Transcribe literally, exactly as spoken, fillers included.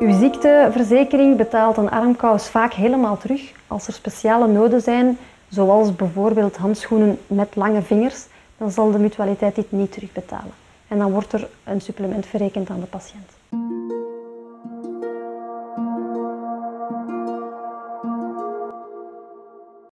Uw ziekteverzekering betaalt een armkous vaak helemaal terug als er speciale noden zijn, zoals bijvoorbeeld handschoenen met lange vingers. Dan zal de mutualiteit dit niet terugbetalen. En dan wordt er een supplement verrekend aan de patiënt.